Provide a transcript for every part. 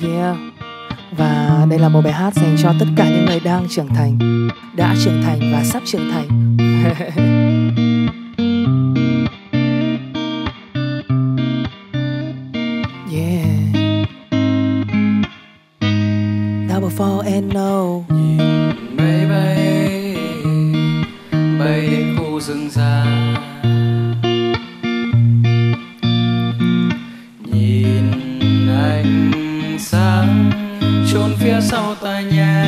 Yeah. Và đây là một bài hát dành cho tất cả những người đang trưởng thành, đã trưởng thành và sắp trưởng thành. Yeah. Double four and no. Nhìn mây bay, bay đến khu rừng già. Nhìn anh sáng trốn phía sau tòa nhà.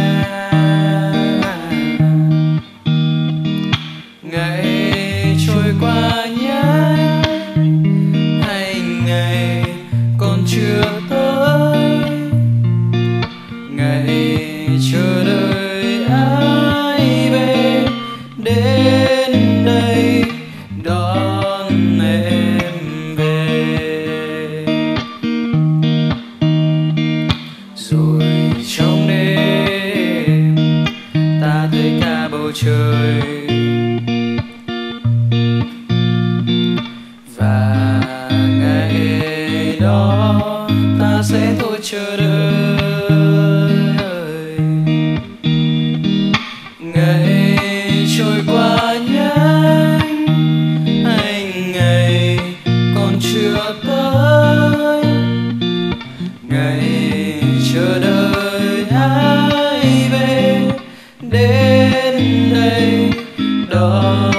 Ngày trôi qua nhé, anh ngày còn chưa tới. Ngày chờ đợi ai về đến đây đón em về. Rồi trong đêm ta thấy cả bầu trời và ngày đó ta sẽ thôi chờ đợi. Ngày trôi qua nhanh, anh ngày còn chưa tới. Ngày chờ đợi ai về đến đây đón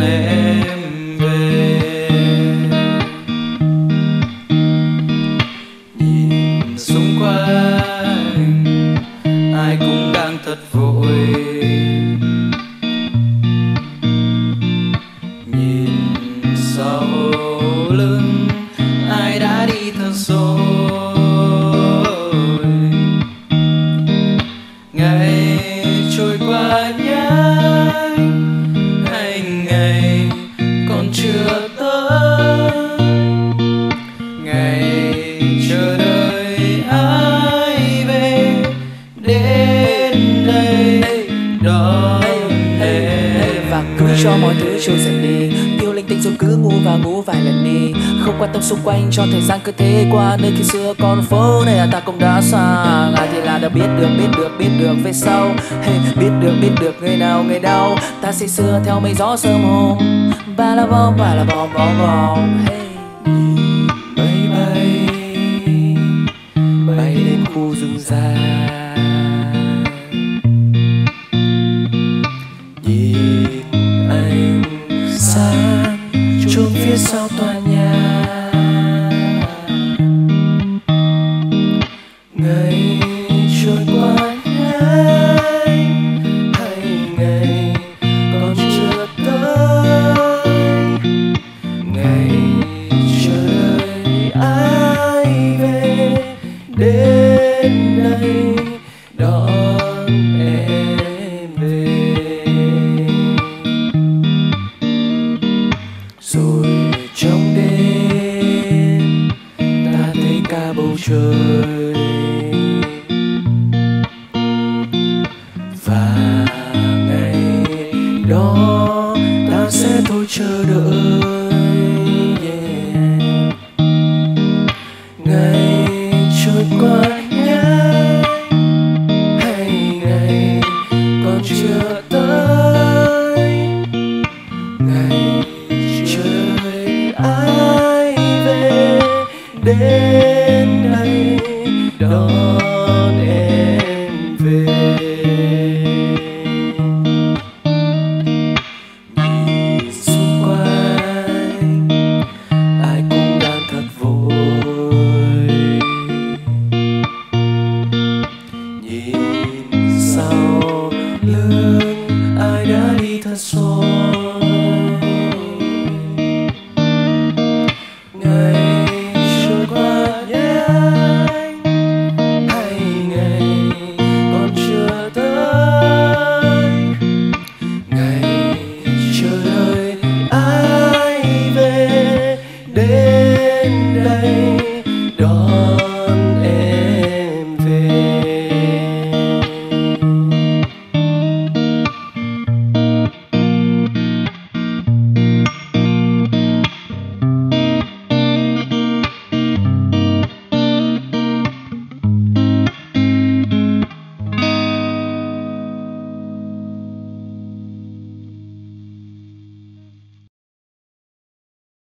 em về. Nhìn xung quanh ai cũng đang thật vội. Nhìn sau lưng ai đã đi thật rồi. Ngày trôi qua nhanh, anh ngày còn chưa tới. Ngày chờ đợi ai về đến đây đón em. Và cứ cho mọi thứ trôi dần đi, yêu linh tinh rồi cứ ngu và ngủ vài lần đi. Không quan tâm xung quanh cho thời gian cứ thế qua. Nơi khi xưa con phố này là ta cũng đã xa. Ai thì là đã biết được về sau. Hey, biết được người nào người đau. Ta say sưa theo mây gió sớm hôm. Ba la bom. Hey. Bay bay, bay đến khu rừng già. Nhìn anh xa trốn phía sau tòa nhà. Ngày trôi qua nhanh, anh ngày còn chưa tới. Ngày chờ đợi ai về đến đây đón em về. Rồi trong đêm ta thấy cả bầu trời. Đó ta sẽ thôi chờ đợi. Yeah. Ngày trôi qua nhanh, hay ngày còn chưa tới. Ngày trời ai về đến.